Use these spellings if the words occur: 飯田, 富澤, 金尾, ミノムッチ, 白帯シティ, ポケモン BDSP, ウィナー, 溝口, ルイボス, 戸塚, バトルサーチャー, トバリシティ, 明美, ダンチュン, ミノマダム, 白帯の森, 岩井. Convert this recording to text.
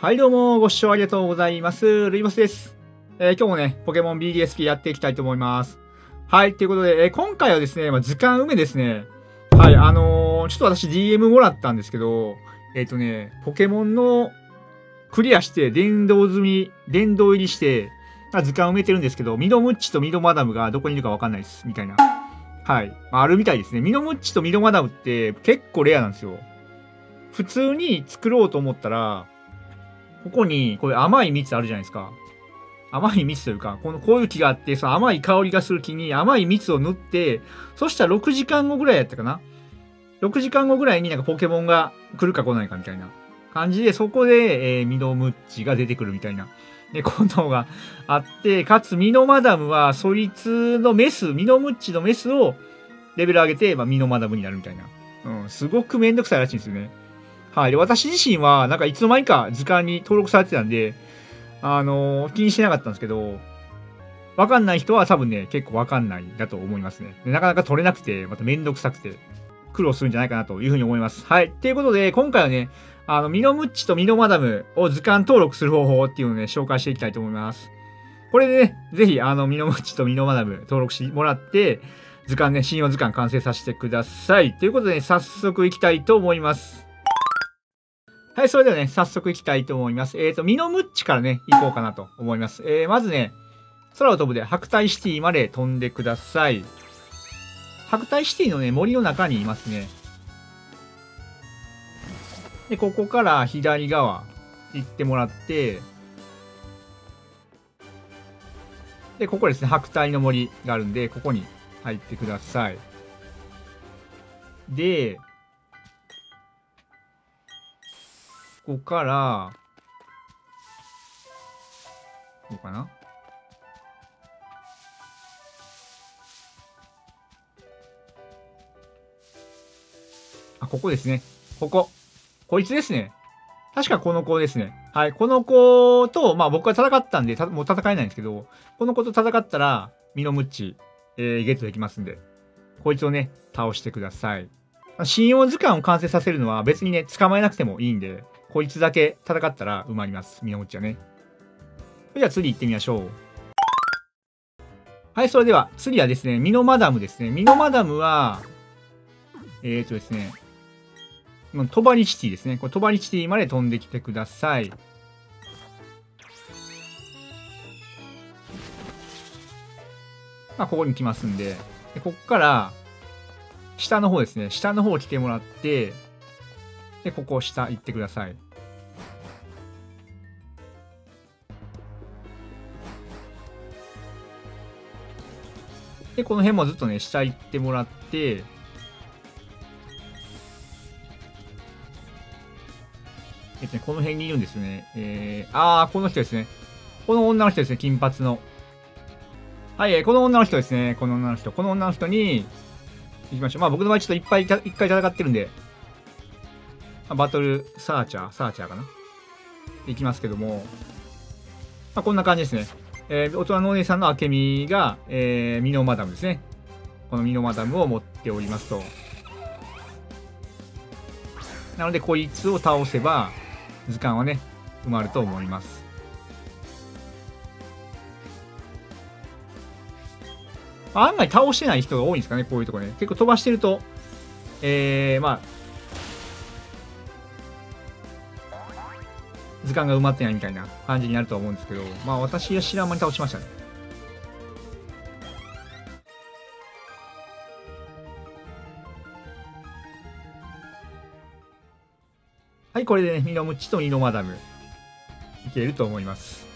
はいどうも、ご視聴ありがとうございます。ルイボスです。今日もね、ポケモン BDSP やっていきたいと思います。はい、ということで、今回はですね、図鑑埋めですね。はい、ちょっと私 DM もらったんですけど、ポケモンのクリアして、殿堂入りして、図鑑埋めてるんですけど、ミノムッチとミノマダムがどこにいるかわかんないです、みたいな。はい、あるみたいですね。ミノムッチとミノマダムって結構レアなんですよ。普通に作ろうと思ったら、ここに、こういう甘い蜜あるじゃないですか。甘い蜜というか、こういう木があって、その甘い香りがする木に甘い蜜を塗って、そしたら6時間後ぐらいやったかな。6時間後ぐらいになんかポケモンが来るか来ないかみたいな感じで、そこで、ミノムッチが出てくるみたいな、ことがあって、かつミノマダムは、そいつのメス、ミノムッチのメスをレベル上げて、ミノマダムになるみたいな。うん、すごくめんどくさいらしいんですよね。はい。で、私自身は、なんかいつの間にか図鑑に登録されてたんで、気にしてなかったんですけど、わかんない人は多分ね、結構わかんないだと思いますね。なかなか取れなくて、まためんどくさくて、苦労するんじゃないかなというふうに思います。はい。ということで、今回はね、ミノムッチとミノマダムを図鑑登録する方法っていうのをね、紹介していきたいと思います。これでね、ぜひ、ミノムッチとミノマダム登録してもらって、図鑑ね、信用図鑑完成させてください。ということでね、早速いきたいと思います。はい、それではね、早速いきたいと思います。ミノムッチからね、行こうかなと思います。まずね、空を飛ぶで、白帯シティまで飛んでください。白帯シティのね、森の中にいますね。で、ここから左側行ってもらって、で、ここですね、白帯の森があるんで、ここに入ってください。で、ここから、こうかな。あ、ここですね。ここ。こいつですね。確かこの子ですね。はい。この子と、まあ僕は戦ったんで、もう戦えないんですけど、この子と戦ったら、ミノムッチ、ゲットできますんで、こいつをね、倒してください。信用図鑑を完成させるのは別にね、捕まえなくてもいいんで、こいつだけ戦ったら埋まります。ミノムッチはね。それでは次行ってみましょう。はい、それでは次はですね、ミノマダムですね。ミノマダムは、ですね、トバリシティですね。これトバリシティまで飛んできてください。まあ、ここに来ますんで、でここから、下の方ですね。下の方来てもらって、で、ここ下行ってください。で、この辺もずっとね、下行ってもらって、この辺にいるんですよね。この人ですね。この女の人ですね。金髪の。はい、この女の人ですね。この女の人。この女の人に、行きましょう。まあ僕の場合ちょっと一回戦ってるんで、バトルサーチャーかな。行きますけども、まあこんな感じですね。大人のお姉さんの明美が、ミノマダムですね。このミノマダムを持っておりますと。なのでこいつを倒せば、図鑑はね、埋まると思います。あんまり倒してない人が多いんですかね、こういうとこね。結構飛ばしてると、図鑑が埋まってないみたいな感じになると思うんですけど、まあ私は知らん間に倒しましたね。はい、これでね、ミノムッチとミノマダム、いけると思います。